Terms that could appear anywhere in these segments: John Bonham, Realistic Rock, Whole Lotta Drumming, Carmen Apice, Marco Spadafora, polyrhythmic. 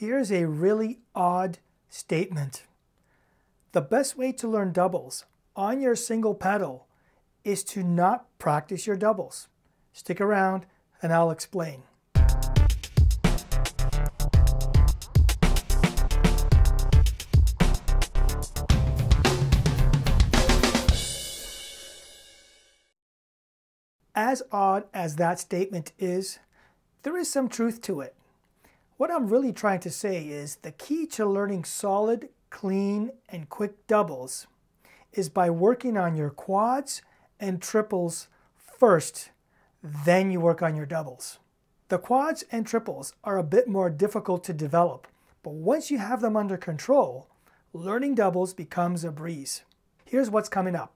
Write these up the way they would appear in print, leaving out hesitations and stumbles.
Here's a really odd statement. The best way to learn doubles on your single pedal is to not practice your doubles. Stick around and I'll explain. As odd as that statement is, there is some truth to it. What I'm really trying to say is the key to learning solid, clean, and quick doubles is by working on your quads and triples first, then you work on your doubles. The quads and triples are a bit more difficult to develop, but once you have them under control, learning doubles becomes a breeze. Here's what's coming up.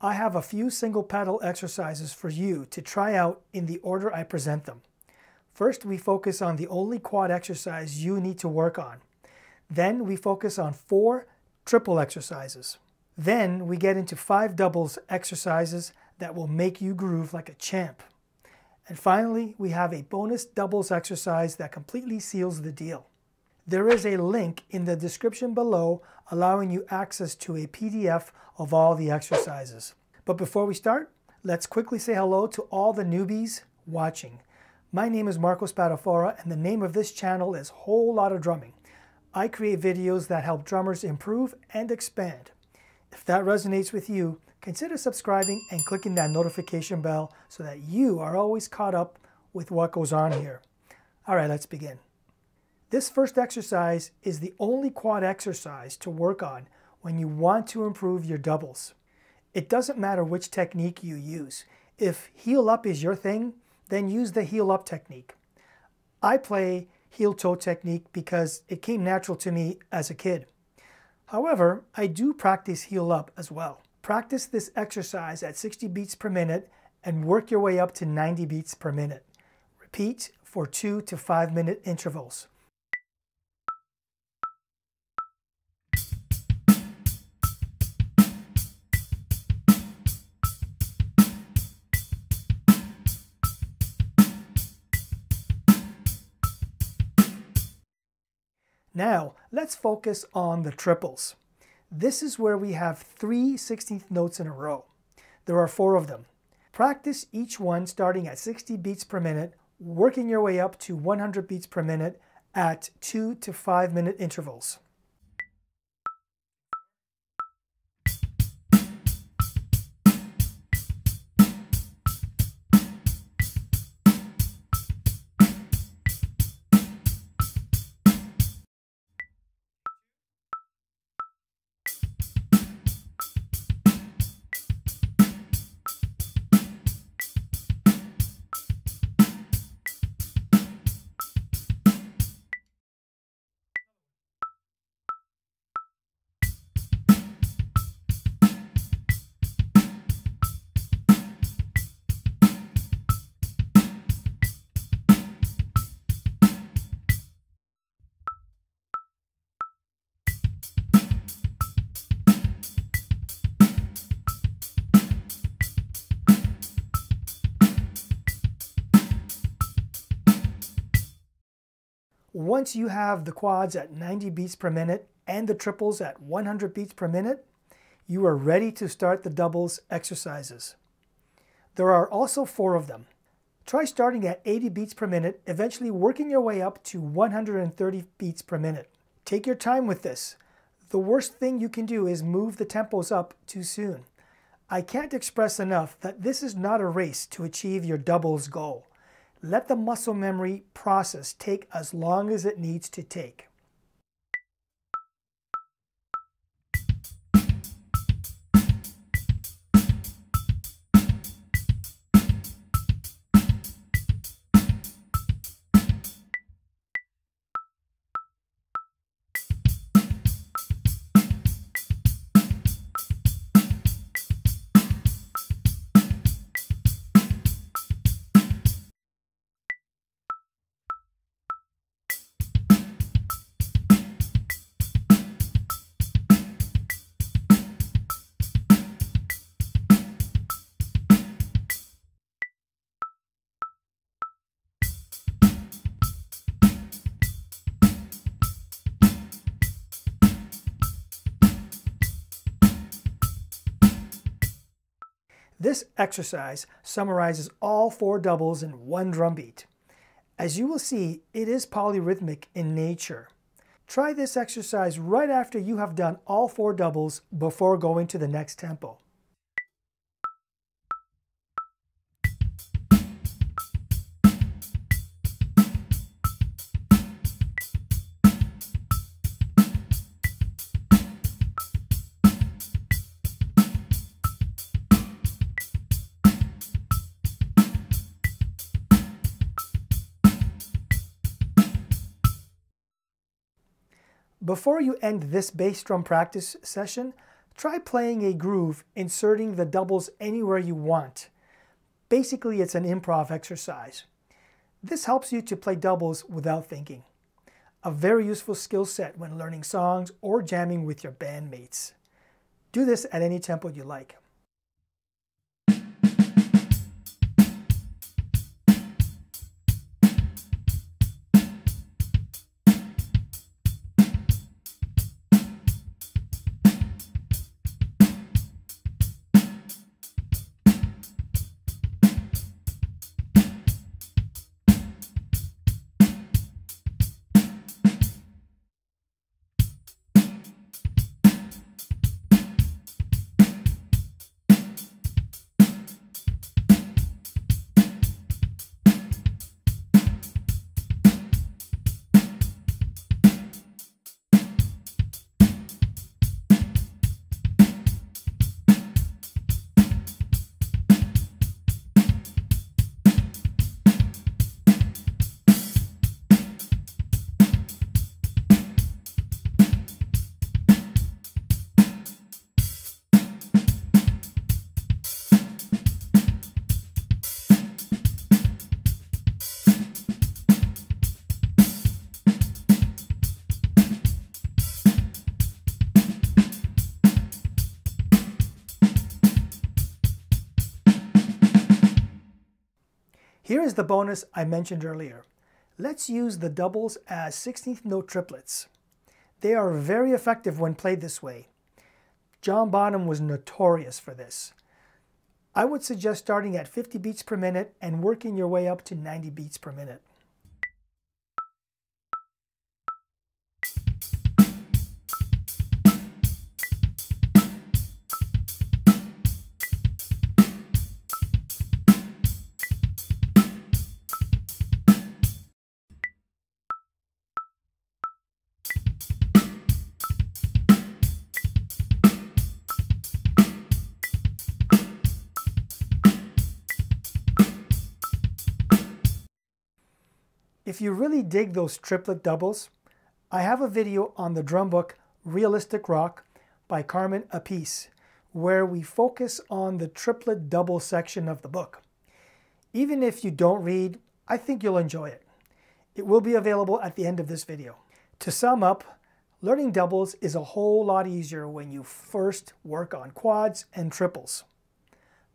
I have a few single pedal exercises for you to try out in the order I present them. First, we focus on the only quad exercise you need to work on. Then we focus on 4 triple exercises. Then we get into 5 doubles exercises that will make you groove like a champ. And finally, we have a bonus doubles exercise that completely seals the deal. There is a link in the description below allowing you access to a PDF of all the exercises. But before we start, let's quickly say hello to all the newbies watching. My name is Marco Spadafora, and the name of this channel is Whole Lotta Drumming. I create videos that help drummers improve and expand. If that resonates with you, consider subscribing and clicking that notification bell so that you are always caught up with what goes on here. All right, let's begin. This first exercise is the only quad exercise to work on when you want to improve your doubles. It doesn't matter which technique you use. If heel up is your thing, then use the heel up technique. I play heel toe technique because it came natural to me as a kid. However, I do practice heel up as well. Practice this exercise at 60 beats per minute and work your way up to 90 beats per minute. Repeat for 2 to 5 minute intervals. Now, let's focus on the triples. This is where we have 3 16th notes in a row. There are 4 of them. Practice each one starting at 60 beats per minute, working your way up to 100 beats per minute at 2 to 5 minute intervals. Once you have the quads at 90 beats per minute and the triples at 100 beats per minute, you are ready to start the doubles exercises. There are also 4 of them. Try starting at 80 beats per minute, eventually working your way up to 130 beats per minute. Take your time with this. The worst thing you can do is move the tempos up too soon. I can't express enough that this is not a race to achieve your doubles goal. Let the muscle memory process take as long as it needs to take. This exercise summarizes all four doubles in one drum beat. As you will see, it is polyrhythmic in nature. Try this exercise right after you have done all four doubles before going to the next tempo. Before you end this bass drum practice session, try playing a groove, inserting the doubles anywhere you want. Basically, it's an improv exercise. This helps you to play doubles without thinking. A very useful skill set when learning songs or jamming with your bandmates. Do this at any tempo you like. Here is the bonus I mentioned earlier. Let's use the doubles as 16th note triplets. They are very effective when played this way. John Bonham was notorious for this. I would suggest starting at 50 beats per minute and working your way up to 90 beats per minute. If you really dig those triplet doubles, I have a video on the drum book Realistic Rock by Carmen Apice, where we focus on the triplet double section of the book. Even if you don't read, I think you'll enjoy it. It will be available at the end of this video. To sum up, learning doubles is a whole lot easier when you first work on quads and triples.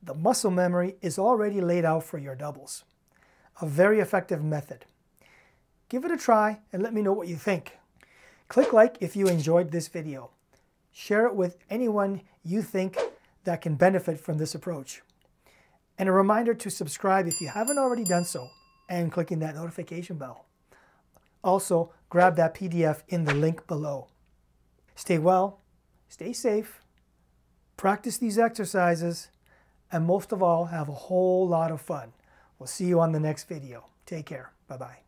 The muscle memory is already laid out for your doubles. A very effective method. Give it a try and let me know what you think. Click like if you enjoyed this video. Share it with anyone you think that can benefit from this approach. And a reminder to subscribe if you haven't already done so and clicking that notification bell. Also, grab that PDF in the link below. Stay well, stay safe, practice these exercises, and most of all, have a whole lot of fun. We'll see you on the next video. Take care. Bye-bye.